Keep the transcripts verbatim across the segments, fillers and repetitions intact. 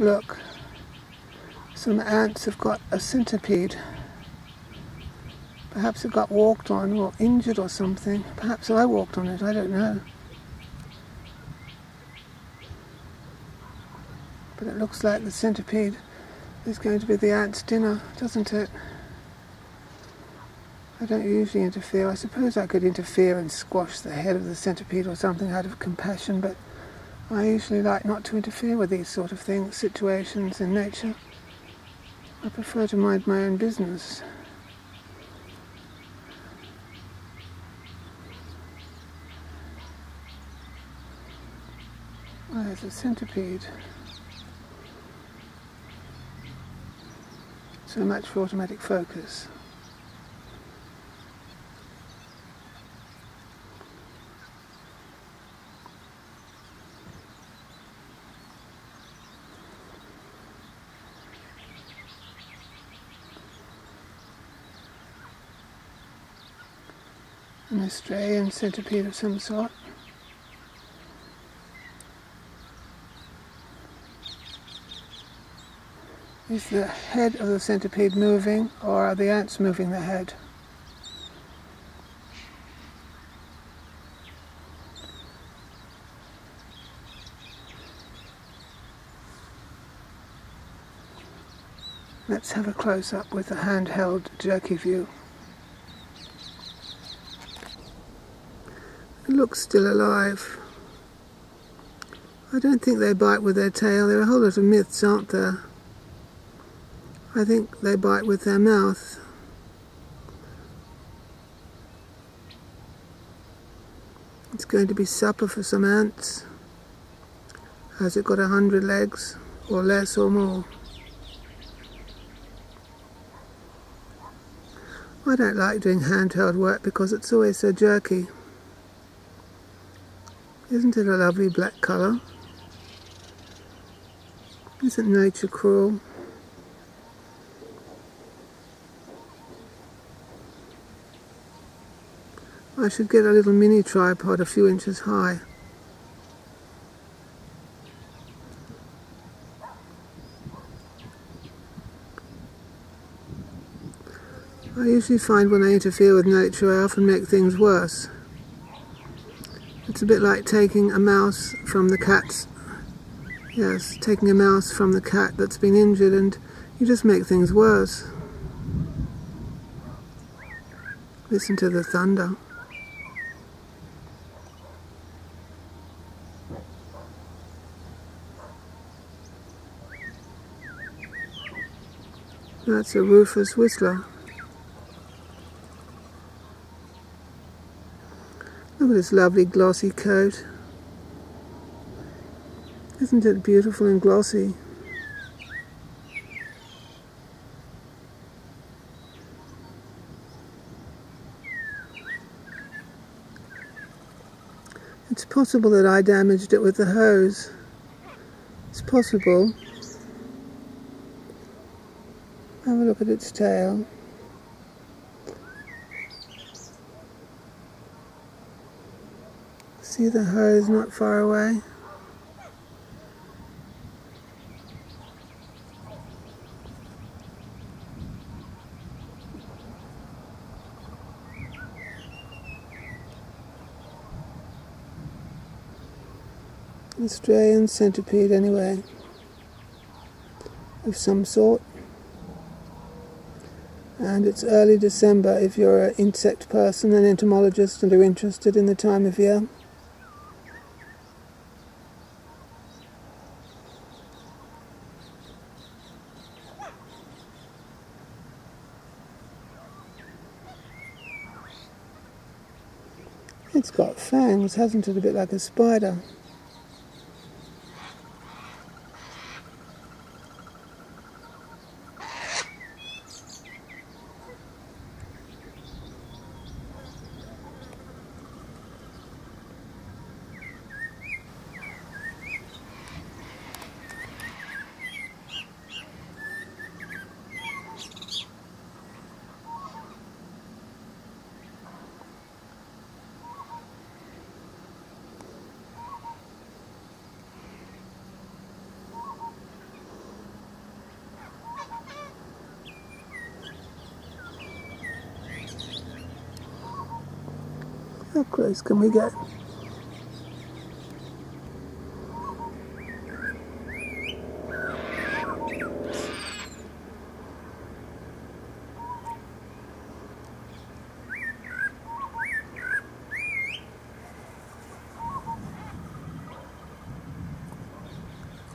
Look, some ants have got a centipede. Perhaps it got walked on or injured or something. Perhaps I walked on it, I don't know. But it looks like the centipede is going to be the ant's dinner, doesn't it? I don't usually interfere. I suppose I could interfere and squash the head of the centipede or something out of compassion, but I usually like not to interfere with these sort of things, situations in nature. I prefer to mind my own business. Oh, there's a centipede. So much for automatic focus. An Australian centipede of some sort. Is the head of the centipede moving, or are the ants moving the head? Let's have a close-up with a handheld jerky view. It looks still alive. I don't think they bite with their tail. There are a whole lot of myths, aren't there? I think they bite with their mouth. It's going to be supper for some ants. Has it got a hundred legs, or less, or more? I don't like doing handheld work because it's always so jerky. Isn't it a lovely black colour? Isn't nature cruel? I should get a little mini tripod a few inches high. I usually find when I interfere with nature I often make things worse. It's a bit like taking a mouse from the cat's, yes, taking a mouse from the cat that's been injured, and you just make things worse. Listen to the thunder. That's a Rufous Whistler. Look at this lovely glossy coat. Isn't it beautiful and glossy? It's possible that I damaged it with the hose. It's possible. Have a look at its tail. See the hose not far away? Australian centipede anyway, of some sort. And it's early December if you're an insect person, an entomologist, and are interested in the time of year. It's got fangs, hasn't it? A bit like a spider. How close can we get?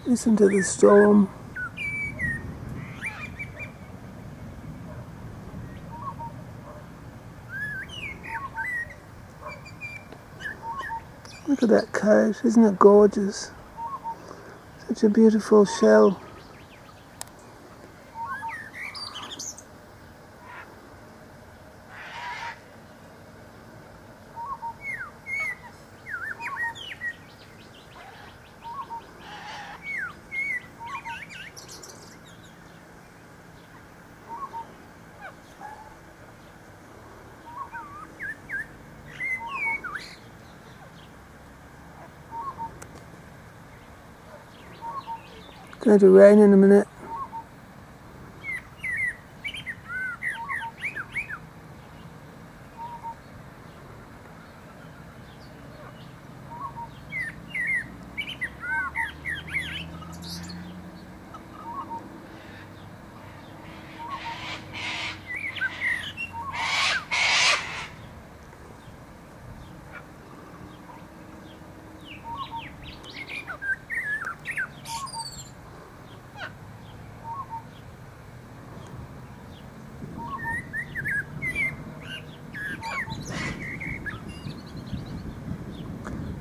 Listen to the storm. Look at that cove, isn't it gorgeous? Such a beautiful shell. It's going to rain in a minute.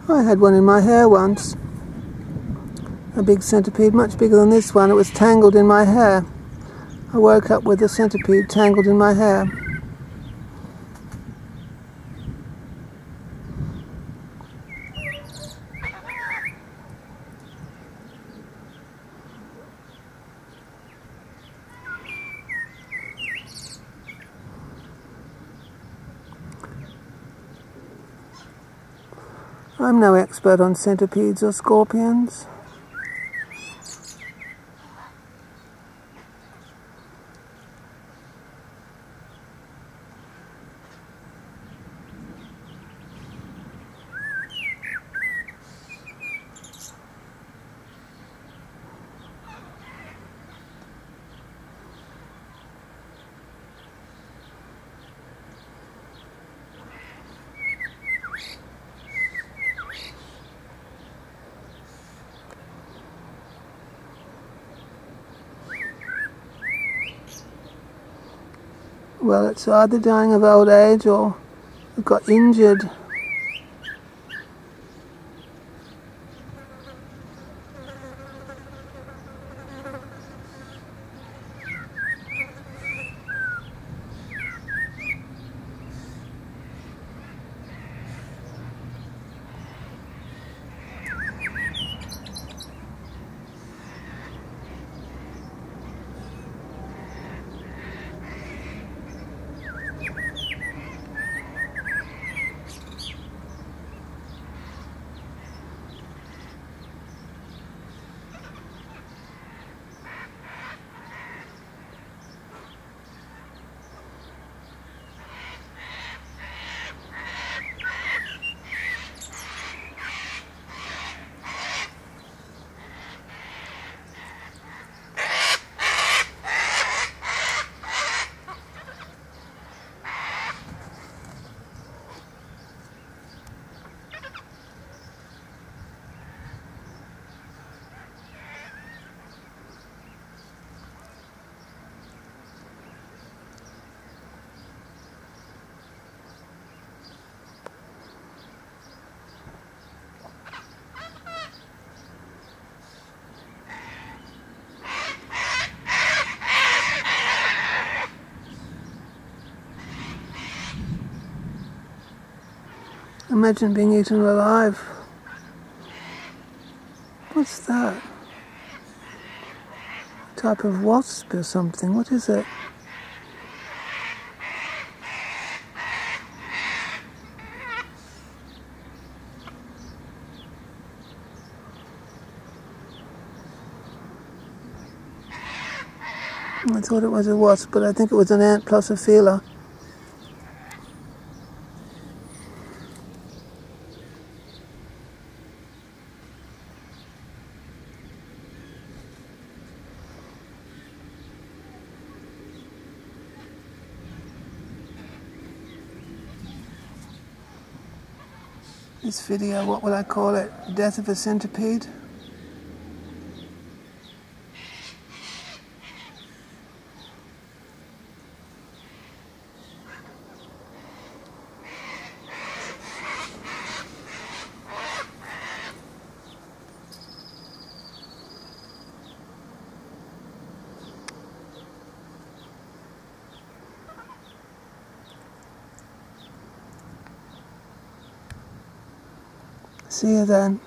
I had one in my hair once, a big centipede, much bigger than this one. It was tangled in my hair. I woke up with a centipede tangled in my hair. I'm no expert on centipedes or scorpions. Well, it's either dying of old age or it got injured. Imagine being eaten alive. What's that? A type of wasp or something. What is it? I thought it was a wasp, but I think it was an ant plus a feeler. this video, what would I call it? The death of a centipede? See you then.